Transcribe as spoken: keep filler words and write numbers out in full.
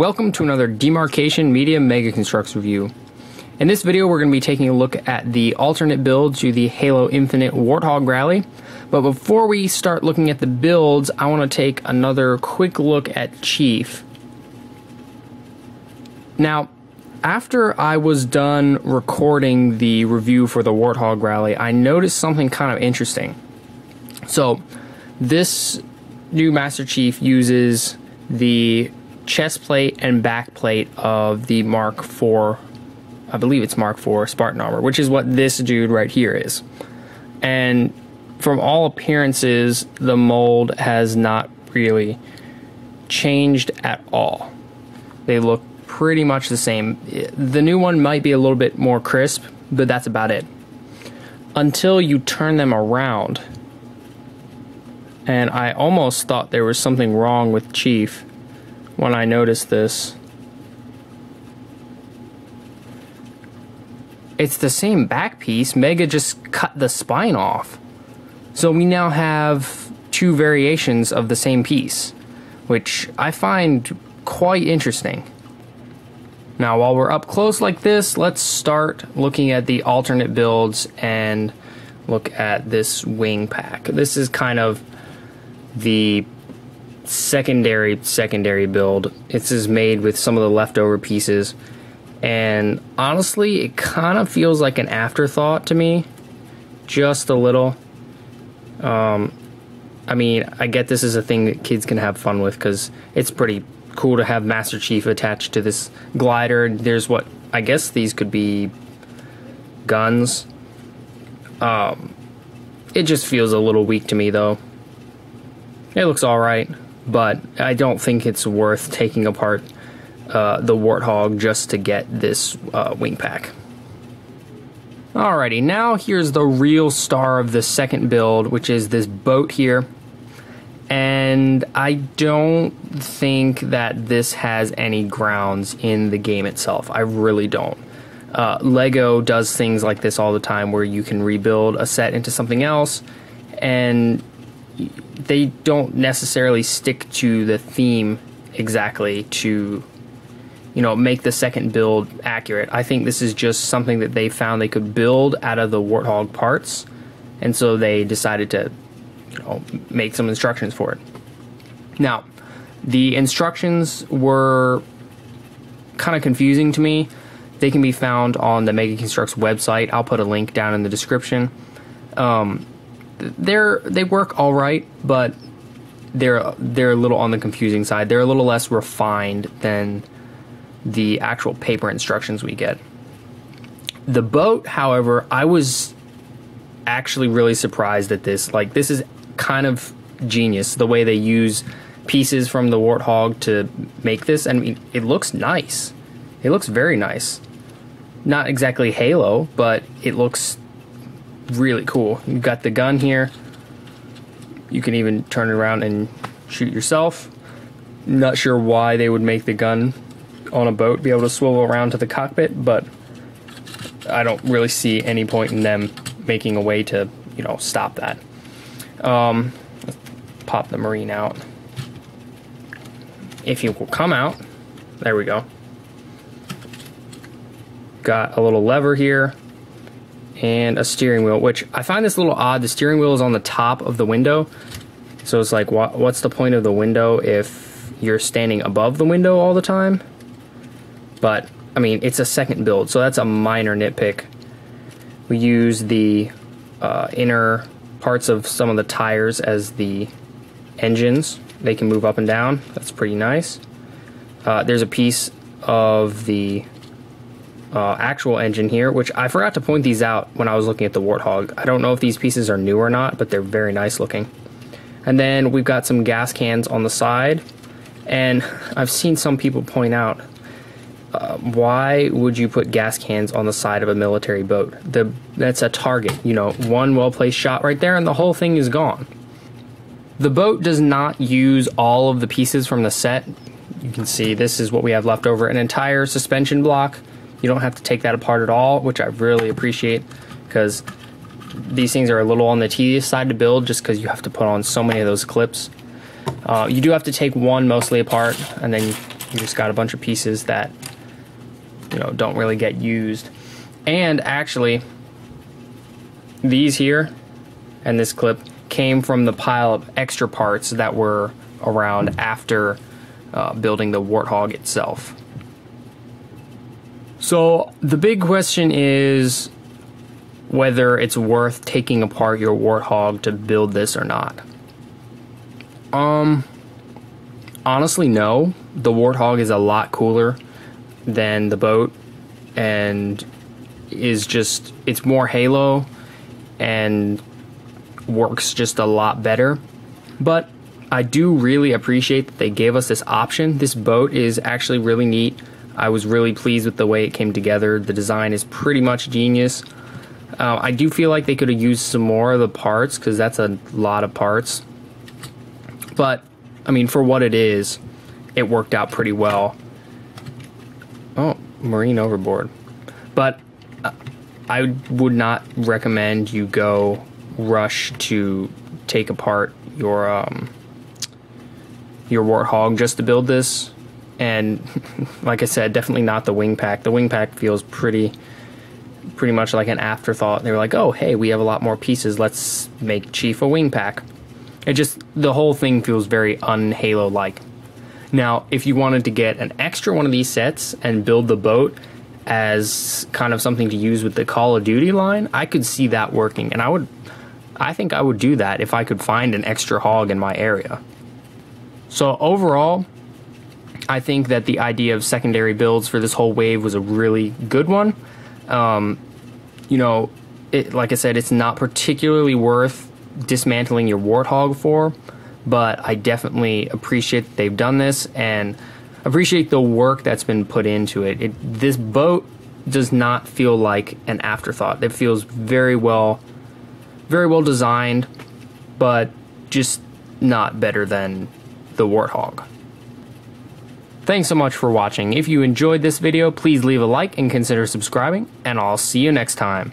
Welcome to another Demarcation Media Mega Construx review. In this video, we're going to be taking a look at the alternate build to the Halo Infinite Warthog Rally. But before we start looking at the builds, I want to take another quick look at Chief. Now, after I was done recording the review for the Warthog Rally, I noticed something kind of interesting. So, this new Master Chief uses the chest plate and back plate of the Mark four, I believe it's Mark four Spartan armor, which is what this dude right here is. And from all appearances, the mold has not really changed at all. They look pretty much the same. The new one might be a little bit more crisp, but that's about it. Until you turn them around. And I almost thought there was something wrong with Chief when I noticed this. It's the same back piece. Mega just cut the spine off. So we now have two variations of the same piece, which I find quite interesting. Now, while we're up close like this, let's start looking at the alternate builds and look at this wing pack. This is kind of the secondary secondary build. This is made with some of the leftover pieces, and honestly it kind of feels like an afterthought to me, just a little. um, I mean, I get this is a thing that kids can have fun with because it's pretty cool to have Master Chief attached to this glider. There's what I guess these could be guns. Um, it just feels a little weak to me though. It looks alright, but I don't think it's worth taking apart uh, the Warthog just to get this uh, wing pack. Alrighty, now here's the real star of the second build, which is this boat here. And I don't think that this has any grounds in the game itself. I really don't. Uh, Lego does things like this all the time where you can rebuild a set into something else, and they don't necessarily stick to the theme exactly to, you know, make the second build accurate. I think this is just something that they found they could build out of the Warthog parts, and so they decided to, you know, make some instructions for it. Now, the instructions were kind of confusing to me. They can be found on the Mega Construx website. I'll put a link down in the description. Um, they're they work all right, but they're they're a little on the confusing side. They're a little less refined than the actual paper instructions we get. The boat, however, I was actually really surprised at this. Like, this is kind of genius the way they use pieces from the Warthog to make this. I mean, it looks nice. It looks very nice. Not exactly Halo, but it looks really cool. You've got the gun here. You can even turn it around and shoot yourself. Not sure why they would make the gun on a boat be able to swivel around to the cockpit, but I don't really see any point in them making a way to, you know, stop that. Um, let's pop the Marine out. If you will come out. There we go. Got a little lever here and a steering wheel, which I find this a little odd. The steering wheel is on the top of the window, so it's like, wh what's the point of the window if you're standing above the window all the time? But I mean, it's a second build, so that's a minor nitpick. We use the uh, inner parts of some of the tires as the engines. They can move up and down. That's pretty nice. Uh, there's a piece of the Uh, actual engine here, which I forgot to point these out when I was looking at the Warthog. I don't know if these pieces are new or not, but they're very nice looking. And then we've got some gas cans on the side, and I've seen some people point out, uh, why would you put gas cans on the side of a military boat? The, that's a target, you know, one well-placed shot right there and the whole thing is gone. The boat does not use all of the pieces from the set. You can see this is what we have left over, an entire suspension block. You don't have to take that apart at all, which I really appreciate, because these things are a little on the tedious side to build just because you have to put on so many of those clips. Uh, you do have to take one mostly apart and then You just got a bunch of pieces that, you know, don't really get used. And actually, these here and this clip came from the pile of extra parts that were around after uh, building the Warthog itself. So the big question is whether it's worth taking apart your Warthog to build this or not. Um, honestly, no. The Warthog is a lot cooler than the boat, and is just, it's more Halo and works just a lot better. But I do really appreciate that they gave us this option. This boat is actually really neat. I was really pleased with the way it came together. The design is pretty much genius. Uh, I do feel like they could have used some more of the parts, because that's a lot of parts. But, I mean, for what it is, it worked out pretty well. Oh, Marine Overboard. But uh, I would not recommend you go rush to take apart your, um, your Warthog just to build this. And like I said, definitely not the wing pack. The wing pack feels pretty pretty much like an afterthought. They were like, oh, hey, we have a lot more pieces. Let's make Chief a wing pack. It just, the whole thing feels very un-Halo-like. Now, if you wanted to get an extra one of these sets and build the boat as kind of something to use with the Call of Duty line, I could see that working. And I would, I think I would do that if I could find an extra hog in my area. So overall, I think that the idea of secondary builds for this whole wave was a really good one. Um, you know, it, like I said, it's not particularly worth dismantling your Warthog for, but I definitely appreciate that they've done this and appreciate the work that's been put into it. it. This boat does not feel like an afterthought. It feels very well, very well designed, but just not better than the Warthog. Thanks so much for watching. If you enjoyed this video, please leave a like and consider subscribing, and I'll see you next time.